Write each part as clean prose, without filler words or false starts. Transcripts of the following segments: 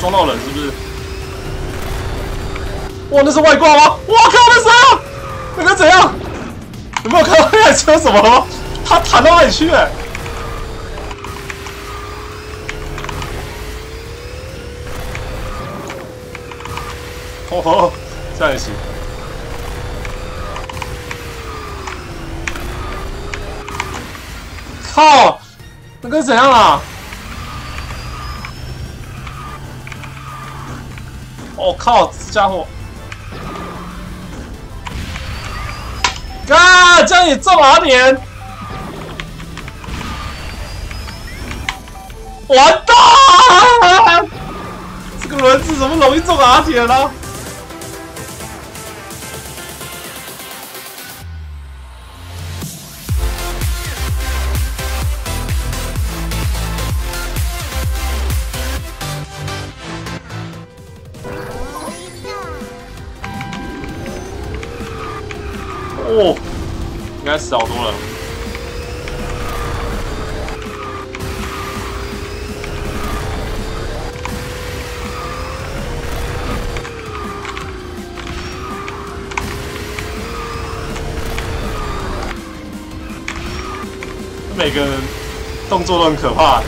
撞到人是不是？哇，那是外挂吗？我靠，那谁啊？那个怎样？有没有看到那台车什么了吗？他弹到哪里去了？哦吼，这样也行。 靠，那个怎样啊？我、哦、靠，这家伙！啊，这样也中啊你！完蛋！这个轮子怎么容易中阿铁呢？ 哦，应该死好多了。每个人动作都很可怕。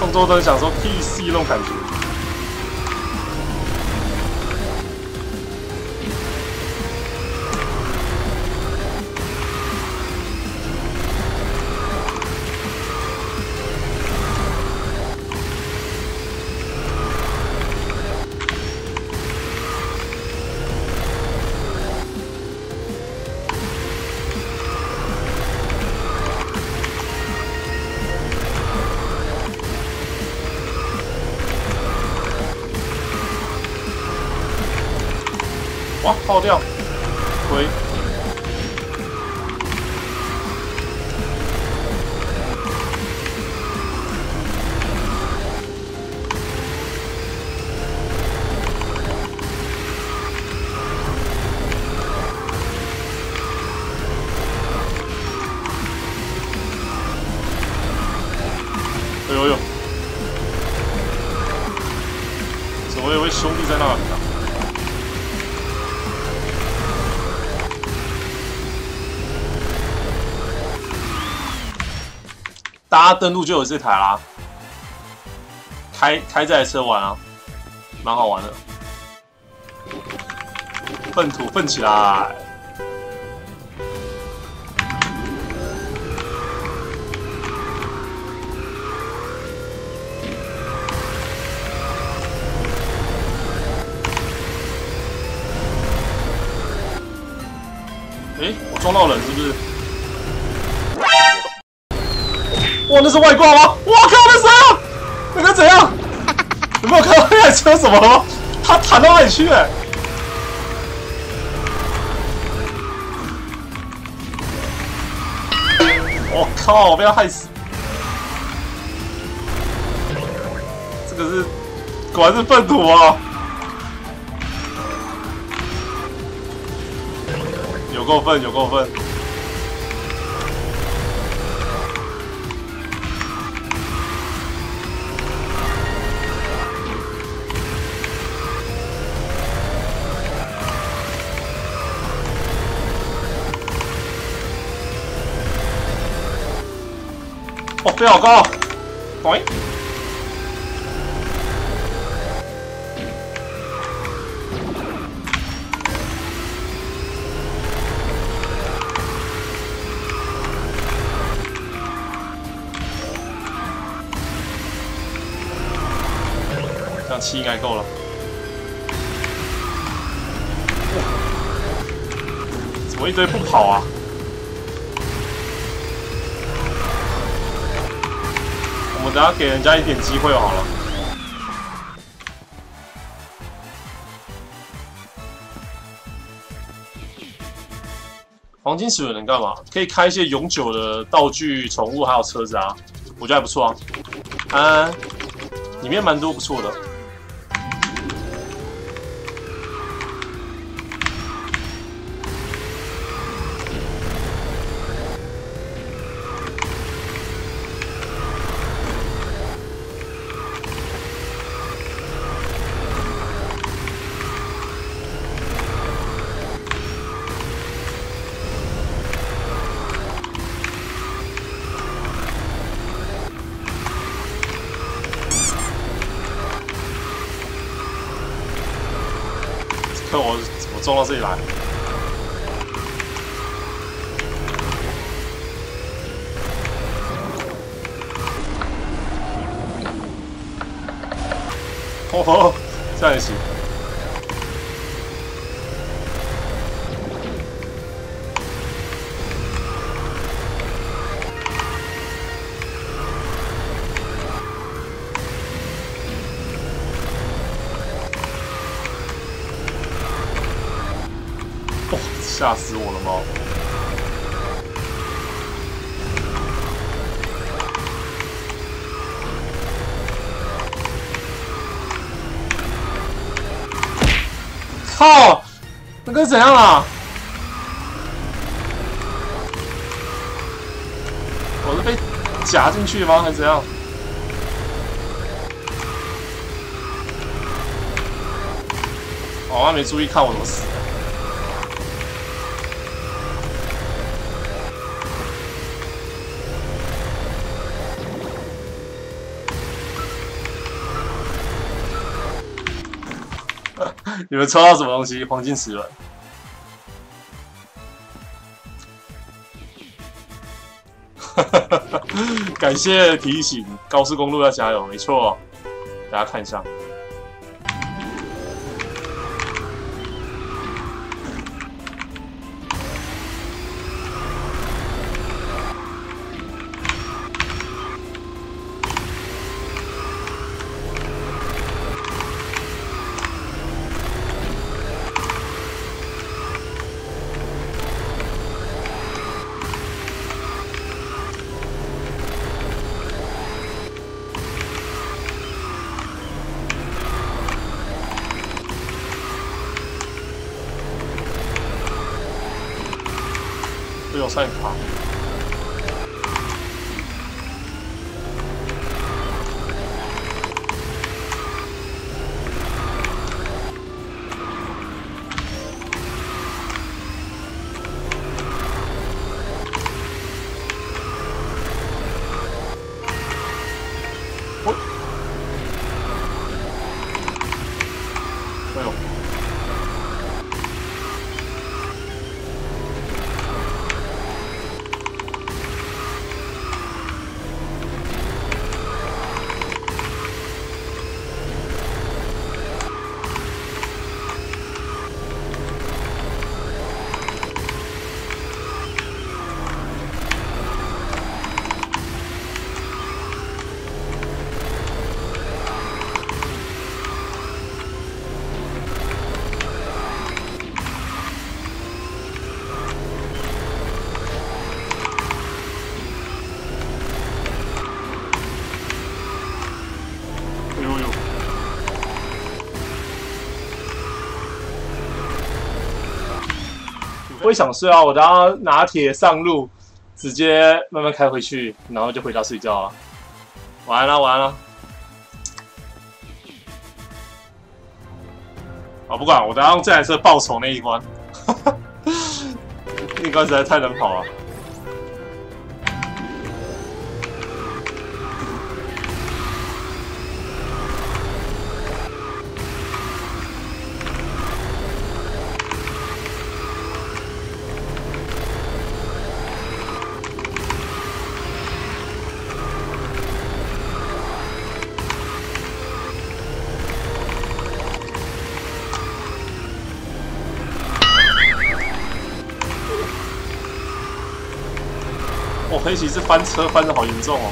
动作都很想说 PC 那种感觉。 哇！爆掉！喂！哎呦呦！怎么有位兄弟在那里啊？ 大家登录就有这台啦，开这台车玩啊，蛮好玩的。粪土粪起来！哎，我撞到人是不是？ 哇，那是外挂吗？我靠，那谁啊？那个怎样？有没有看到那台车什么了吗？他弹到哪里去了？我、哦、靠，被他害死！这个是果然是粪土啊，有够粪，有够粪！ 哦，飞好高！喂，这样气应该够了。怎么一堆不跑啊？ 我们等下给人家一点机会好了。黄金齿轮能干嘛？可以开一些永久的道具、宠物还有车子啊，我觉得还不错啊。嗯，里面蛮多不错的。我撞到这里来。哦吼，这样也行。 吓死我了猫！靠，那个怎样啊？我是被夹进去吗？还是怎样？ 哦，他没注意看我怎么死的。 你们抽到什么东西？黄金齿轮。感谢提醒，高速公路要加油，没错。大家看一下。赛跑。我，哎呦！ 我也想睡啊，我等下拿铁上路，直接慢慢开回去，然后就回家睡觉啊。晚安啦，晚安啦。啊，不管，我等下用这台车报仇那一关，那一关实在太难跑了。 黑骑士翻车翻得好严重哦！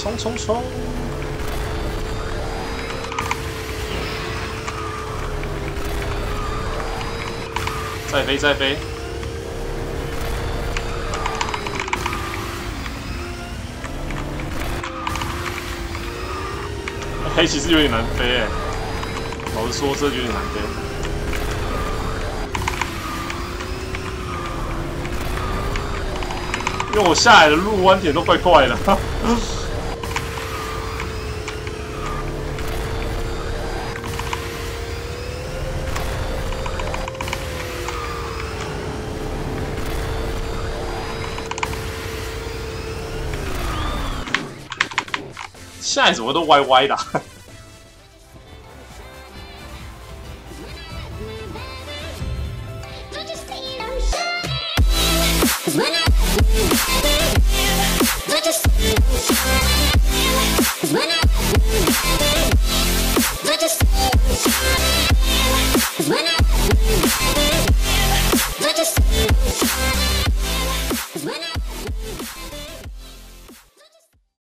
冲冲冲！再飞，再飞！黑骑士有点难飞哎。老实说，这就有点难的。 因为我下来的路弯点都怪怪的，下来怎么都歪歪的、啊。When